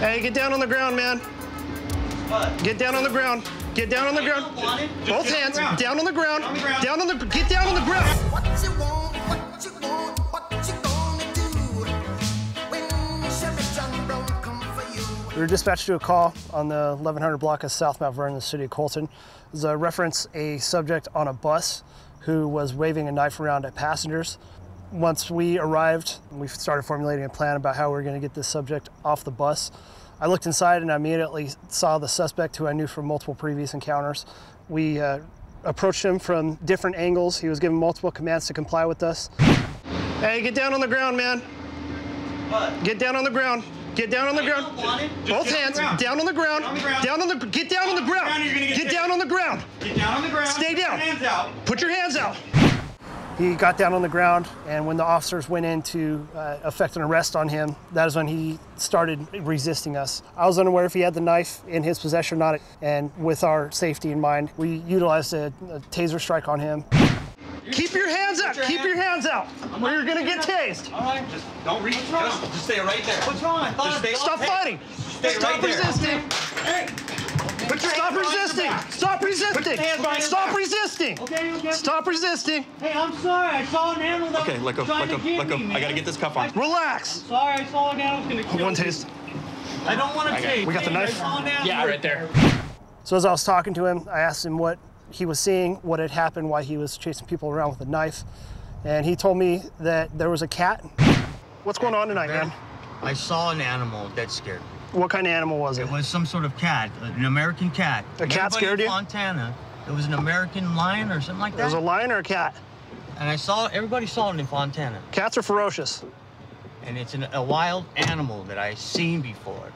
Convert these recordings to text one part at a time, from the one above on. Hey, get down on the ground, man. What? Get down on the ground. Get down on the ground. Both hands. Down on the ground. Down on the. Get down on the ground. What you want? What you want? What you gonna do when Sheriff John Brown come for you? We were dispatched to a call on the 1100 block of South Mount Vernon in the city of Colton. It was a reference, a subject on a bus who was waving a knife around at passengers. Once we arrived, we started formulating a plan about how we were going to get this subject off the bus. I looked inside and I immediately saw the suspect, who I knew from multiple previous encounters. We approached him from different angles. He was given multiple commands to comply with us. Hey, get down on the ground, man. What? Get down on the ground. Get down on the ground. Both hands. Down on the ground. Down on the. Get down on the ground. Get down on the ground. Get down on the ground. Stay down. Put your hands out. He got down on the ground, and when the officers went in to effect an arrest on him, that is when he started resisting us. I was unaware if he had the knife in his possession or not, and with our safety in mind, we utilized a taser strike on him. Keep your hands out! Keep your hands out! Or you're gonna get tased! All right, just don't reach. Just stay right there. What's wrong? Stop fighting! Stop resisting! Hey! Stop resisting! Stop resisting! Stop resisting! Okay, stop resisting! Hey, I'm sorry. I saw an animal that was trying to get me, man. I gotta get this cuff on. Relax. I'm sorry. I saw an animal that was gonna kill me. One taste. I don't want to taste. We got the knife. Yeah, right there. So as I was talking to him, I asked him what he was seeing, what had happened, why he was chasing people around with a knife, and he told me that there was a cat. What's going on tonight, man? I saw an animal that scared me. What kind of animal was it? It was some sort of cat, an American cat. A cat scared you? In Montana, it was an American lion or something like that. It was a lion or a cat? And I saw, everybody saw it in Fontana. Cats are ferocious. And it's a wild animal that I've seen before.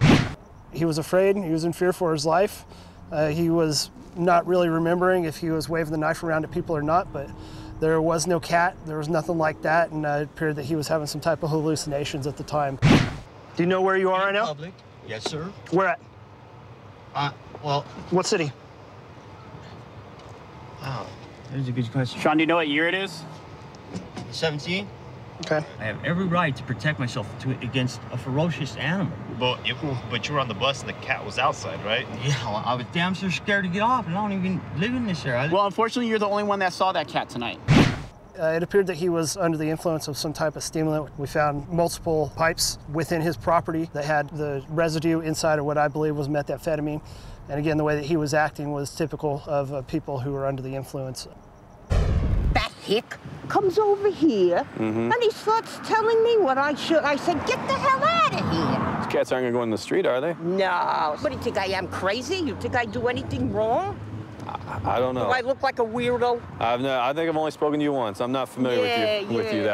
He was afraid, he was in fear for his life. He was not really remembering if he was waving the knife around at people or not, but there was no cat, there was nothing like that, and it appeared that he was having some type of hallucinations at the time. Do you know where you are right now? Public. Yes, sir. Where at? Well... What city? Wow, that is a good question. Sean, do you know what year it is? 17. Okay. I have every right to protect myself against a ferocious animal. But you were on the bus and the cat was outside, right? Yeah, well, I was damn sure scared to get off, and I don't even live in this area. Well, unfortunately, you're the only one that saw that cat tonight. It appeared that he was under the influence of some type of stimulant. We found multiple pipes within his property that had the residue inside of what I believe was methamphetamine. And again, the way that he was acting was typical of people who were under the influence. That hick comes over here, and he starts telling me what I should. I said, get the hell out of here. These cats aren't going to go in the street, are they? No. What, do you think I am crazy? You think I do anything wrong? I don't know. Do I look like a weirdo? I think I've only spoken to you once. I'm not familiar with you.